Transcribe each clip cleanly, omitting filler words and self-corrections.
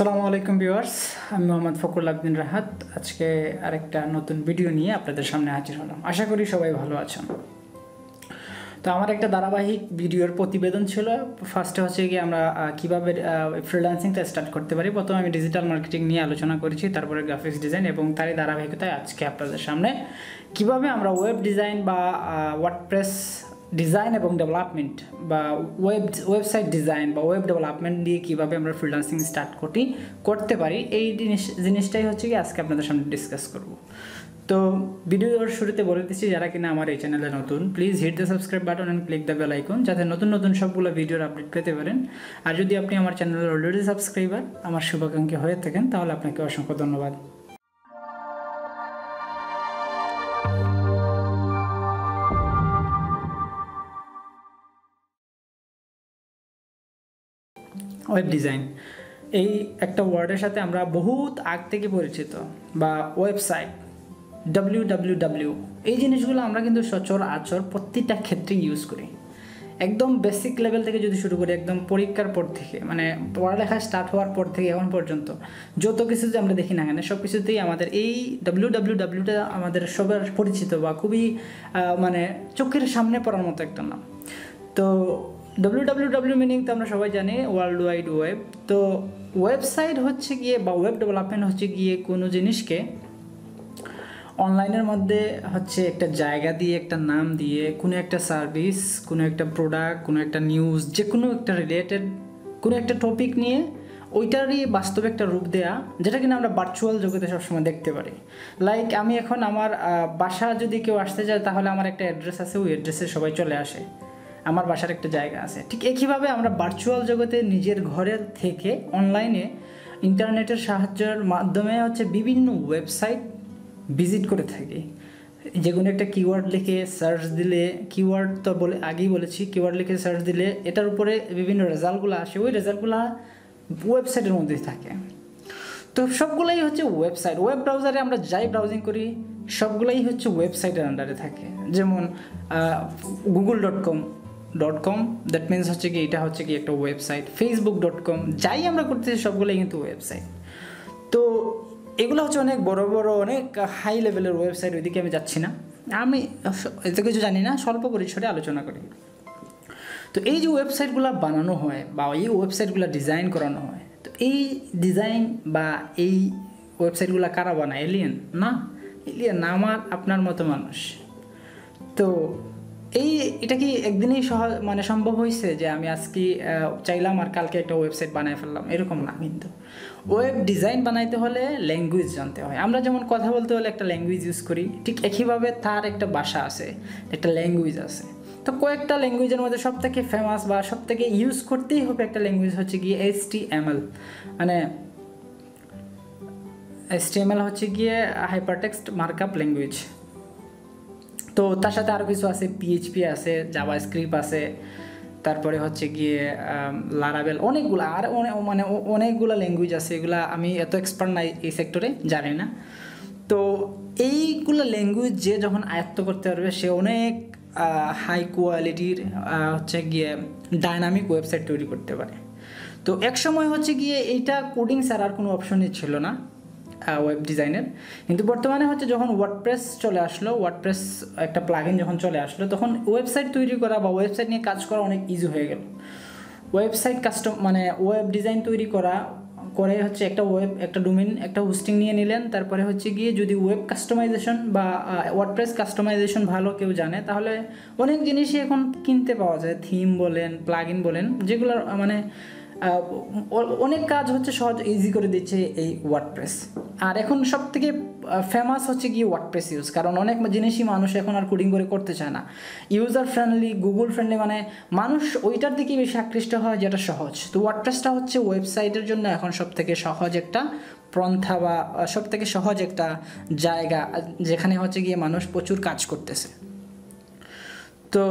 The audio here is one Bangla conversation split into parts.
আসসালামু আলাইকুম ভিউয়ার্স, আমি মোহাম্মদ ফখরুল আবদিন রাহাত। আজকে আরেকটা নতুন ভিডিও নিয়ে আপনাদের সামনে হাজির হলাম। আশা করি সবাই ভালো আছেন। তো আমার একটা ধারাবাহিক ভিডিওর প্রতিবেদন ছিল। ফার্স্টে হচ্ছে গিয়ে আমরা কীভাবে ফ্রিল্যান্সিংটা স্টার্ট করতে পারি। প্রথমে আমি ডিজিটাল মার্কেটিং নিয়ে আলোচনা করেছি, তারপরে গ্রাফিক্স ডিজাইন, এবং তারই ধারাবাহিকতায় আজকে আপনাদের সামনে কীভাবে আমরা ওয়েব ডিজাইন বা ওয়ার্ডপ্রেস ডিজাইন এবং ডেভেলপমেন্ট বা ওয়েবসাইট ডিজাইন বা ওয়েব ডেভেলপমেন্ট দিয়ে কীভাবে আমরা ফ্রিল্যান্সিং স্টার্ট করতে পারি, এই জিনিসটাই হচ্ছে কি আজকে আপনাদের সামনে ডিসকাস করব। তো ভিডিওর শুরুতে বলে দিচ্ছি, যারা কিনা আমার এই চ্যানেলে নতুন, please hit the subscribe button and click the bell icon, যাতে নতুন নতুন সবগুলো ভিডিওর আপডেট পেতে পারেন। আর যদি আপনি আমার চ্যানেলের অলরেডি সাবস্ক্রাইবার, আমার শুভাকাঙ্ক্ষী হয়ে থাকেন, তাহলে আপনাকে অসংখ্য ধন্যবাদ। ওয়েব ডিজাইন এই একটা ওয়ার্ডের সাথে আমরা বহুত আগ থেকে পরিচিত, বা ওয়েবসাইট www, এই জিনিসগুলো আমরা কিন্তু সচরাচর প্রত্যেকটা ক্ষেত্রে ইউজ করি। একদম বেসিক লেভেল থেকে যদি শুরু করি, একদম পরীক্ষার পর থেকে, মানে পড়ালেখা স্টার্ট হওয়ার পর থেকে এখন পর্যন্ত যত কিছু যে আমরা দেখি না কেন, সব কিছুতেই আমাদের এই www আমাদের সবার পরিচিত, বা খুবই মানে চোখের সামনে পড়ার মতো একটা নাম। তো www মিনিং তো আমরা সবাই জানি, ওয়ার্ল্ড ওয়াইড ওয়েব। তো ওয়েবসাইট হচ্ছে গিয়ে বা ওয়েব ডেভেলপমেন্ট হচ্ছে গিয়ে কোনো জিনিসকে অনলাইনের মধ্যে হচ্ছে একটা জায়গা দিয়ে, একটা নাম দিয়ে, কোনো একটা সার্ভিস, কোনো একটা প্রোডাক্ট, কোনো একটা নিউজ, যে কোনো একটা রিলেটেড কোনো একটা টপিক নিয়ে ওইটারই বাস্তবে একটা রূপ দেয়া, যেটা কিনা আমরা ভার্চুয়াল জগতে সবসময় দেখতে পারি। লাইক আমি এখন আমার বাসা যদি কেউ আসতে চায়, তাহলে আমার একটা অ্যাড্রেস আছে, ওই অ্যাড্রেসে সবাই চলে আসে, আমার বাসার একটা জায়গা আছে। ঠিক একইভাবে আমরা ভার্চুয়াল জগতে নিজের ঘরের থেকে অনলাইনে ইন্টারনেটের সাহায্যের মাধ্যমে হচ্ছে বিভিন্ন ওয়েবসাইট ভিজিট করে থাকি। যে কোনো একটা কিওয়ার্ড লিখে সার্চ দিলে, কিওয়ার্ড তো আগেই বলেছি, কিওয়ার্ড লিখে সার্চ দিলে এটার উপরে বিভিন্ন রেজাল্টগুলো আসে, ওই রেজাল্টগুলো ওয়েবসাইটের মধ্যেই থাকে। তো সবগুলাই হচ্ছে ওয়েবসাইট। ওয়েব ব্রাউজারে আমরা যাই ব্রাউজিং করি, সবগুলাই হচ্ছে ওয়েবসাইটের আন্ডারে থাকে। যেমন google.com, দ্যাট মিনস হচ্ছে কি এটা হচ্ছে কি একটা ওয়েবসাইট। facebook.com, যাই আমরা করতেছি সবগুলোই কিন্তু ওয়েবসাইট। তো এগুলো হচ্ছে অনেক বড় বড়, অনেক হাই লেভেলের ওয়েবসাইট। ওইদিকে আমি যাচ্ছি না, আমি এত কিছু জানি না, স্বল্প পরিসরে আলোচনা করি। তো এই যে ওয়েবসাইটগুলো বানানো হয় বা এই ওয়েবসাইটগুলো ডিজাইন করানো হয়, তো এই ডিজাইন বা এই ওয়েবসাইটগুলো কারা বানায়? এলিয়েন না, এলিয়েন না, আমার আপনার মতো মানুষ। তো এটা কি একদিনেই সহজ মানে সম্ভব হয়েছে যে আমি আজকে চাইলাম আর কালকে একটা ওয়েবসাইট বানাই ফেললাম, এরকম না। কিন্তু ওয়েব ডিজাইন বানাইতে হলে ল্যাঙ্গুয়েজ জানতে হয়। আমরা যেমন কথা বলতে হলে একটা ল্যাঙ্গুয়েজ ইউজ করি, ঠিক একইভাবে তার একটা ভাষা আছে, একটা ল্যাঙ্গুয়েজ আছে। তো কয়েকটা ল্যাঙ্গুয়েজের মধ্যে সবথেকে ফেমাস বা সবথেকে ইউজ করতেই হবে একটা ল্যাঙ্গুয়েজ হচ্ছে গিয়ে HTML, মানে HTML হচ্ছে গিয়ে হাইপারটেক্সট মার্কআপ ল্যাঙ্গুয়েজ। তো তার সাথে আরও কিছু আছে, PHP আছে, জাভা স্ক্রিপ্ট আছে, তারপরে হচ্ছে গিয়ে লারাভেল, অনেকগুলো আর মানে অনেকগুলো ল্যাঙ্গুয়েজ আছে। এগুলো আমি এত এক্সপার্ট নাই, এই সেক্টরে জানি না। তো এইগুলো ল্যাঙ্গুয়েজ যে যখন আয়ত্ত করতে পারবে, সে অনেক হাই কোয়ালিটির হচ্ছে গিয়ে ডাইনামিক ওয়েবসাইট তৈরি করতে পারে। তো এক সময় হচ্ছে গিয়ে এইটা কোডিং ছাড়া আর কোনো অপশনই ছিল না ওয়েব ডিজাইনের। কিন্তু বর্তমানে হচ্ছে যখন ওয়ার্ডপ্রেস চলে আসলো, ওয়ার্ডপ্রেস একটা প্লাগইন যখন চলে আসলো, তখন ওয়েবসাইট তৈরি করা বা ওয়েবসাইট নিয়ে কাজ করা অনেক ইজি হয়ে গেল। ওয়েবসাইট মানে ওয়েব ডিজাইন তৈরি করে হচ্ছে একটা ডোমেইন, একটা হোস্টিং নিয়ে নিলেন, তারপরে হচ্ছে গিয়ে যদি ওয়েব কাস্টমাইজেশন বা ওয়ার্ডপ্রেস কাস্টমাইজেশন ভালো কেউ জানে, তাহলে অনেক জিনিসই এখন কিনতে পাওয়া যায়, থিম বলেন, প্লাগইন বলেন, যেগুলো মানে অনেক কাজ হচ্ছে সহজ ইজি করে দিচ্ছে এই ওয়ার্ডপ্রেস। আর এখন সব থেকে ফেমাস হচ্ছে গিয়ে ওয়ার্ডপ্রেস ইউজ, কারণ অনেক জিনিসই মানুষ এখন আর কোডিং করে করতে চায় না। ইউজার ফ্রেন্ডলি, গুগল ফ্রেন্ডলি, মানে মানুষ ওইটার দিকেই বেশি আকৃষ্ট হয় যেটা সহজ। তো ওয়ার্ডপ্রেসটা হচ্ছে ওয়েবসাইটের জন্য এখন সব থেকে সহজ একটা পন্থা বা সব থেকে সহজ একটা জায়গা, যেখানে হচ্ছে গিয়ে মানুষ প্রচুর কাজ করতেছে। তো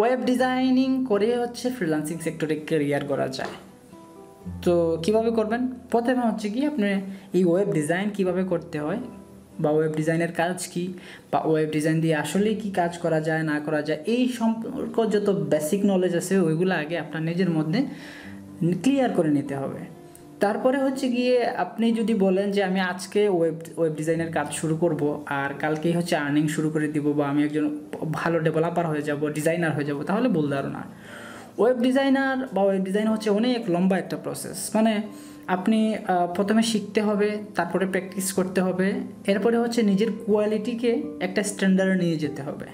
ওয়েব ডিজাইনিং করে হচ্ছে ফ্রিল্যান্সিং সেক্টরে ক্যারিয়ার করা যায়। তো কীভাবে করবেন? প্রথমে হচ্ছে কি আপনি এই ওয়েব ডিজাইন কীভাবে করতে হয়, বা ওয়েব ডিজাইনের কাজ কী, বা ওয়েব ডিজাইন দিয়ে আসলে কি কাজ করা যায় না করা যায়, এই সম্পর্ক যত বেসিক নলেজ আছে ওইগুলো আগে আপনার নিজের মধ্যে ক্লিয়ার করে নিতে হবে। তারপরে হচ্ছে গিয়ে আপনি যদি বলেন যে আমি আজকে ওয়েব ডিজাইনের কাজ শুরু করব আর কালকেই হচ্ছে আর্নিং শুরু করে দিব বা আমি একজন ভালো ডেভেলপার হয়ে যাব ডিজাইনার হয়ে যাব তাহলে ভুল ধারণা ওয়েব ডিজাইনার বা ওয়েব ডিজাইন হচ্ছে অনেক লম্বা একটা প্রসেস মানে আপনি প্রথমে শিখতে হবে তারপরে প্র্যাকটিস করতে হবে এরপরে হচ্ছে নিজের কোয়ালিটিকে একটা স্ট্যান্ডার্ডে নিয়ে যেতে হবে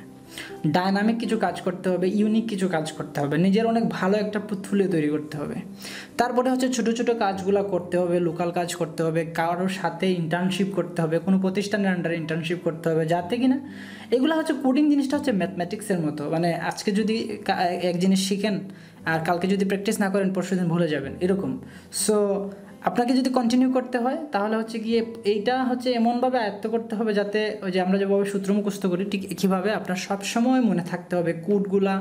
ডাইনামিক কিছু কাজ করতে হবে ইউনিক কিছু কাজ করতে হবে নিজের অনেক ভালো একটা পুতুলে তৈরি করতে হবে তারপরে হচ্ছে ছোট ছোট কাজগুলো করতে হবে লোকাল কাজ করতে হবে কারোর সাথে ইন্টার্নশিপ করতে হবে কোনো প্রতিষ্ঠানের আন্ডারে ইন্টার্নশিপ করতে হবে যাতে কিনা এগুলো হচ্ছে কোডিং জিনিসটা হচ্ছে ম্যাথমেটিক্সের মতো মানে আজকে যদি এক জিনিস শিখেন আর কালকে যদি প্র্যাকটিস না করেন পরশুদিন ভুলে যাবেন এরকম সো আপনাকে যদি কন্টিনিউ করতে হয় তাহলে হচ্ছে গিয়ে এইটা হচ্ছে এমনভাবে আয়ত্ত করতে হবে যাতে ওই যে আমরা যেভাবে সূত্র মুখস্থ করি ঠিক একইভাবে আপনার সবসময় মনে থাকতে হবে কোডগুলা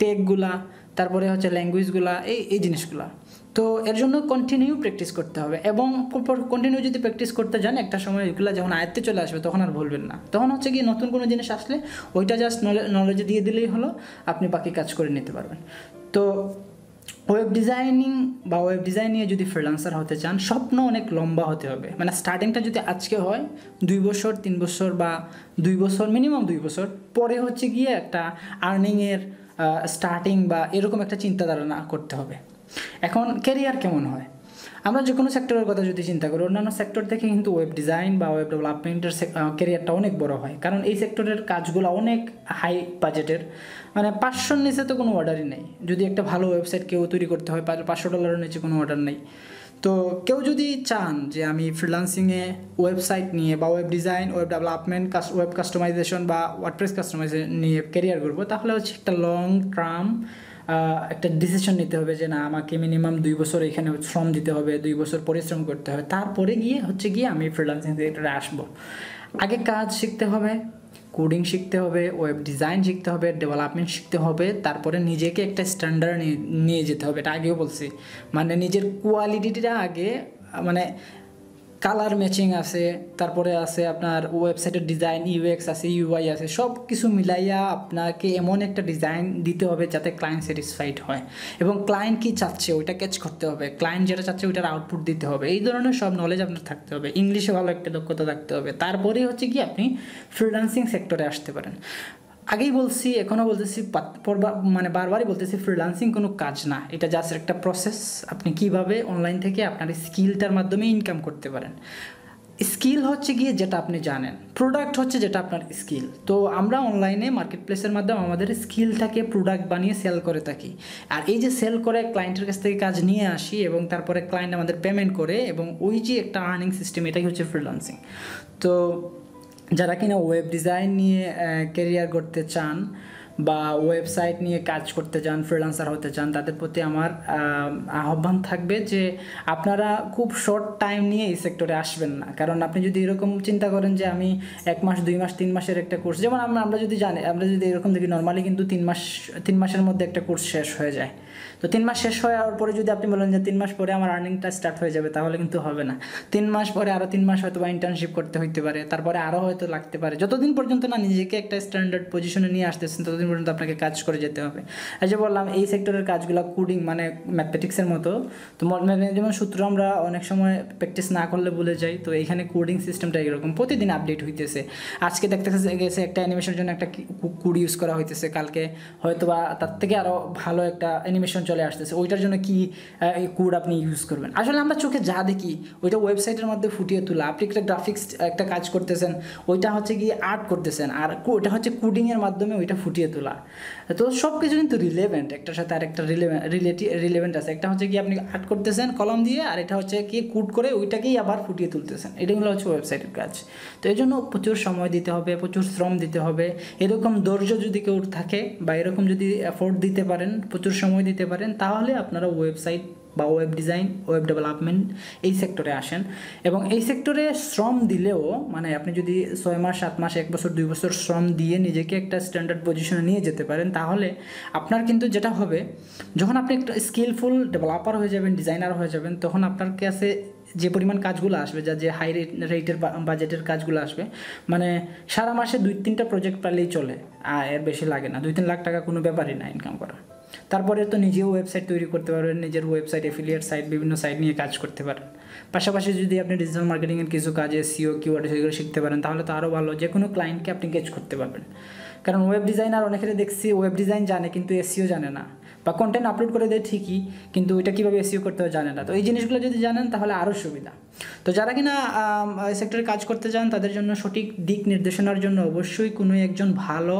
টেকগুলা তারপরে হচ্ছে ল্যাঙ্গুয়েজগুলা এই জিনিসগুলা তো এর জন্য কন্টিনিউ প্র্যাকটিস করতে হবে এবং কন্টিনিউ যদি প্র্যাকটিস করতে যান একটা সময় এগুলো যখন আয়ত্তে চলে আসবে তখন আর ভুলবেন না তখন হচ্ছে গিয়ে নতুন কোনো জিনিস আসলে ওইটা জাস্ট নলেজে দিয়ে দিলেই হলো আপনি বাকি কাজ করে নিতে পারবেন তো ওয়েব ডিজাইনিং বা ওয়েব ডিজাইন নিয়ে যদি ফ্রিল্যান্সার হতে চান স্বপ্ন অনেক লম্বা হতে হবে মানে স্টার্টিংটা যদি আজকে হয় 2 বছর 3 বছর বা 2 বছর মিনিমাম 2 বছর পরে হচ্ছে গিয়ে একটা আর্নিংয়ের স্টার্টিং বা এরকম একটা চিন্তাধারণা করতে হবে এখন ক্যারিয়ার কেমন হয় আমরা যে কোনো সেক্টরের কথা যদি চিন্তা করি অন্যান্য সেক্টর থেকে কিন্তু ওয়েব ডিজাইন বা ওয়েব ডেভেলপমেন্টের ক্যারিয়ারটা অনেক বড় হয় কারণ এই সেক্টরের কাজগুলো অনেক হাই বাজেটের মানে 500-র নিচে তো কোনো অর্ডারই নেই যদি একটা ভালো ওয়েবসাইট কেউ তৈরি করতে হয় $500 নিচে কোনো অর্ডার নেই তো কেউ যদি চান যে আমি ফ্রিল্যান্সিংয়ে ওয়েবসাইট নিয়ে বা web design web development web customization বা ওয়ার্ডপ্রেস কাস্টমাইজেশন নিয়ে ক্যারিয়ার করব তাহলে হচ্ছে একটা লং টার্ম একটা ডিসিশন নিতে হবে যে না আমাকে মিনিমাম 2 বছর এখানে শ্রম দিতে হবে 2 বছর পরিশ্রম করতে হবে তারপরে গিয়ে হচ্ছে গিয়ে আমি ফ্রিল্যান্সিং সেক্টরে আসবো আগে কাজ শিখতে হবে কোডিং শিখতে হবে ওয়েব ডিজাইন শিখতে হবে ডেভেলপমেন্ট শিখতে হবে তারপরে নিজেকে একটা স্ট্যান্ডার্ড নিয়ে যেতে হবে এটা আগেও বলছি মানে নিজের কোয়ালিটিটা আগে মানে কালার ম্যাচিং আছে তারপরে আছে আপনার ওয়েবসাইটের ডিজাইন ইউএক্স আছে ইউআই আছে সব কিছু মিলাইয়া আপনাকে এমন একটা ডিজাইন দিতে হবে যাতে ক্লায়েন্ট স্যাটিসফাইড হয় এবং ক্লায়েন্ট কী চাচ্ছে ওইটা ক্যাচ করতে হবে ক্লায়েন্ট যেটা চাচ্ছে ওইটার আউটপুট দিতে হবে এই ধরনের সব নলেজ আপনার থাকতে হবে ইংলিশে ভালো একটা দক্ষতা থাকতে হবে তারপরেই হচ্ছে কি আপনি ফ্রিল্যান্সিং সেক্টরে আসতে পারেন আগেই বলছি এখনও বলতেছি মানে বারবারই বলতেছি ফ্রিল্যান্সিং কোনো কাজ না এটা জাস্ট একটা প্রসেস আপনি কীভাবে অনলাইন থেকে আপনার স্কিলটার মাধ্যমে ইনকাম করতে পারেন স্কিল হচ্ছে গিয়ে যেটা আপনি জানেন প্রোডাক্ট হচ্ছে যেটা আপনার স্কিল তো আমরা অনলাইনে মার্কেট প্লেসের মাধ্যমে আমাদের স্কিলটাকে প্রোডাক্ট বানিয়ে সেল করে থাকি আর এই যে সেল করে ক্লায়েন্টের কাছ থেকে কাজ নিয়ে আসি এবং তারপরে ক্লায়েন্ট আমাদের পেমেন্ট করে এবং ওই যে একটা আর্নিং সিস্টেম এটাই হচ্ছে ফ্রিল্যান্সিং তো যারা কিনা ওয়েব ডিজাইন নিয়ে ক্যারিয়ার করতে চান বা ওয়েবসাইট নিয়ে কাজ করতে চান ফ্রিল্যান্সার হতে চান তাদের প্রতি আমার আহ্বান থাকবে যে আপনারা খুব শর্ট টাইম নিয়ে এই সেক্টরে আসবেন না কারণ আপনি যদি এরকম চিন্তা করেন যে আমি 1 মাস 2 মাস 3 মাসের একটা কোর্স যেমন আমরা যদি জানি আমরা যদি এরকম দেখি নর্মালি কিন্তু 3 মাসের মধ্যে একটা কোর্স শেষ হয়ে যায় তো 3 মাস শেষ হওয়ার পরে যদি আপনি বলেন যে 3 মাস পরে আমার আর্নিংটা স্টার্ট হয়ে যাবে তাহলে কিন্তু হবে না 3 মাস পরে আরও 3 মাস হয়তো বা ইন্টার্নশিপ করতে হইতে পারে তারপরে আরও হয়তো লাগতে পারে যতদিন পর্যন্ত না নিজেকে একটা স্ট্যান্ডার্ড পজিশনে নিয়ে আসতেছেন ততদিন পর্যন্ত আপনাকে কাজ করে যেতে হবে আর যে বললাম এই সেক্টরের কাজগুলো কোডিং মানে ম্যাথমেটিক্সের মতো তো যেমন সূত্র আমরা অনেক সময় প্র্যাকটিস না করলে ভুলে যাই তো এইখানে কোডিং সিস্টেমটা এরকম প্রতিদিন আপডেট হইতেছে আজকে দেখতে গেছে একটা অ্যানিমেশনের জন্য একটা কোড ইউজ করা হইতেছে কালকে হয়তো বা তার থেকে আরও ভালো একটা অ্যানিমেশন চলে আসতেছে ওইটার জন্য কি কোড আপনি ইউজ করবেন আসলে আমরা চোখে যা দেখি ওইটা ওয়েবসাইটের মধ্যে ফুটিয়ে তোলা আপনি একটা গ্রাফিক্স একটা কাজ করতেছেন ওইটা হচ্ছে গিয়ে আর্ট করতেছেন আর ওইটা হচ্ছে কোডিংয়ের মাধ্যমে ওইটা ফুটিয়ে তোলা তো সব কিছু কিন্তু রিলেভেন্ট একটার সাথে আর একটা রিলেভেন্ট আছে একটা হচ্ছে কি আপনি আর্ট করতেছেন কলম দিয়ে আর এটা হচ্ছে কি কোড করে ওইটাকেই আবার ফুটিয়ে তুলতেছেন এটাগুলো হচ্ছে ওয়েবসাইটের কাজ তো এই জন্য প্রচুর সময় দিতে হবে প্রচুর শ্রম দিতে হবে এরকম ধৈর্য যদি কেউ থাকে বা এরকম যদি এফোর্ট দিতে পারেন প্রচুর সময় দিতে পারেন তাহলে আপনারা ওয়েবসাইট বা ওয়েব ডিজাইন ওয়েব ডেভেলপমেন্ট এই সেক্টরে আসেন এবং এই সেক্টরে শ্রম দিলেও মানে আপনি যদি 6 মাস 7 মাস 1 বছর 2 বছর শ্রম দিয়ে নিজেকে একটা স্ট্যান্ডার্ড পজিশনে নিয়ে যেতে পারেন তাহলে আপনার কিন্তু যেটা হবে যখন আপনি একটা স্কিলফুল ডেভেলপার হয়ে যাবেন ডিজাইনার হয়ে যাবেন তখন আপনার কাছে যে পরিমাণ কাজগুলো আসবে যা যে হাই রেটের বাজেটের কাজগুলো আসবে মানে সারা মাসে 2-3টা প্রজেক্ট পাইলেই চলে আর এর বেশি লাগে না 2-3 লাখ টাকা কোনো ব্যাপারই না ইনকাম করা তারপরে তো নিজেও ওয়েবসাইট তৈরি করতে পারবেন নিজের ওয়েবসাইট অ্যাফিলিয়েট সাইট বিভিন্ন সাইট নিয়ে কাজ করতে পারেন পাশাপাশি যদি আপনি ডিজিটাল মার্কেটিং এর কিছু কাজে সিও কিওয়ার্ড সেগুলো শিখতে পারেন তাহলে তো আরো ভালো যে কোনো ক্লায়েন্টকে আপনি ক্যাচ করতে পারবেন কারণ ওয়েব ডিজাইনার অনেকেই দেখছি ওয়েব ডিজাইন জানে কিন্তু এসইও জানে না বা কন্টেন্ট আপলোড করে দেয় ঠিকই কিন্তু এটা কিভাবে এসইও করতে হয় জানে না তো এই জিনিসগুলো যদি জানেন তাহলে আরো সুবিধা তো যারা কিনা এই সেক্টরে কাজ করতে চান তাদের জন্য সঠিক দিক নির্দেশনার জন্য অবশ্যই কোনো একজন ভালো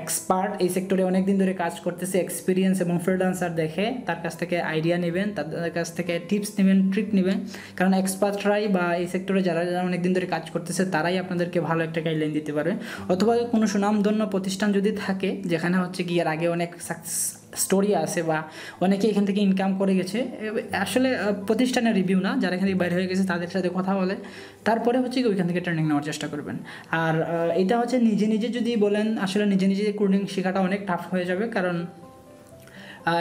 এক্সপার্ট এই সেক্টরে অনেক দিন ধরে কাজ করতেছে এক্সপেরিয়েন্স এবং ফ্রিল্যান্সার দেখে তার কাছ থেকে আইডিয়া নেবেন তার কাছ থেকে টিপস নেবেন ট্রিক নেবেন কারণ এক্সপার্টরাই বা এই সেক্টরে যারা যারা অনেক দিন ধরে কাজ করতেছে তারাই আপনাদেরকে ভালো একটা গাইডলাইন দিতে পারবে অথবা কোনো সুনামধন্য প্রতিষ্ঠান যদি থাকে যেখানে হচ্ছে গিয়ে আগে অনেক সাকসেস স্টোরি আছে বা অনেকে এখান থেকে ইনকাম করে গেছে আসলে প্রতিষ্ঠানের রিভিউ না যারা এখান থেকে বাইরে হয়ে গেছে তাদের সাথে কথা বলে তারপরে হচ্ছে কি ওইখান থেকে ট্রেনিং নেওয়ার চেষ্টা করবেন আর এটা হচ্ছে নিজে নিজে যদি বলেন আসলে নিজে নিজে কোডিং শেখাটা অনেক টাফ হয়ে যাবে কারণ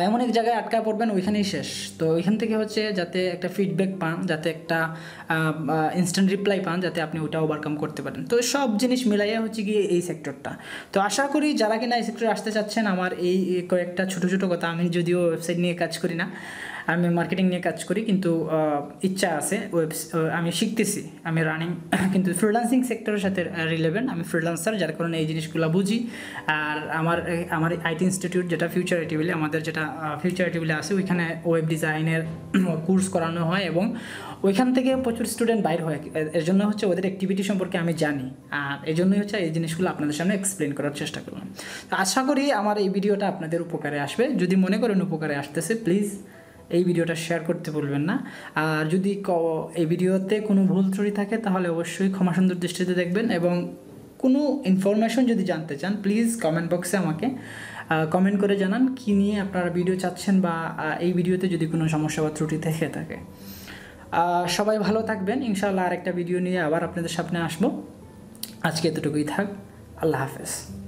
এমন এক জায়গায় আটকা পড়বেন ওইখানেই শেষ তো ওইখান থেকে হচ্ছে যাতে একটা ফিডব্যাক পান যাতে একটা ইনস্ট্যান্ট রিপ্লাই পান যাতে আপনি ওটা ওভারকাম করতে পারেন তো সব জিনিস মিলাইয়া হচ্ছে গিয়ে এই সেক্টরটা তো আশা করি যারা কিনা এই সেক্টরে আসতে চাচ্ছেন আমার এই কয়েকটা ছোটো ছোটো কথা আমি যদিও ওয়েবসাইট নিয়ে কাজ করি না আমি মার্কেটিং নিয়ে কাজ করি কিন্তু ইচ্ছা আছে আমি শিখতেছি আমি রানিং কিন্তু ফ্রিল্যান্সিং সেক্টরের সাথে রিলেভেন্ট আমি ফ্রিল্যান্সার যার কারণে এই জিনিসগুলো বুঝি আর আমার আইটি ইনস্টিটিউট যেটা ফিউচার আইটি বলে আমাদের যেটা ফিউচার আইটি বলে আছে ওইখানে ওয়েব ডিজাইনের কোর্স করানো হয় এবং ওইখান থেকে প্রচুর স্টুডেন্ট বাইর হয় এর জন্য হচ্ছে ওদের অ্যাক্টিভিটি সম্পর্কে আমি জানি আর এই জন্যই হচ্ছে এই জিনিসগুলো আপনাদের সামনে এক্সপ্লেন করার চেষ্টা করলাম তো আশা করি আমার এই ভিডিওটা আপনাদের উপকারে আসবে যদি মনে করেন উপকারে আসতেছে প্লিজ এই ভিডিওটা শেয়ার করতে ভুলবেন না আর যদি এই ভিডিওতে কোনো ভুল ত্রুটি থাকে তাহলে অবশ্যই ক্ষমাসুন্দর দৃষ্টিতে দেখবেন এবং কোনো ইনফরমেশন যদি জানতে চান প্লিজ কমেন্ট বক্সে আমাকে কমেন্ট করে জানান কী নিয়ে আপনারা ভিডিও চাচ্ছেন বা এই ভিডিওতে যদি কোনো সমস্যা বা ত্রুটি থেকে থাকে সবাই ভালো থাকবেন ইনশাআল্লাহ আরেকটা ভিডিও নিয়ে আবার আপনাদের সামনে আসবো আজকে এতটুকুই থাক আল্লাহ হাফেজ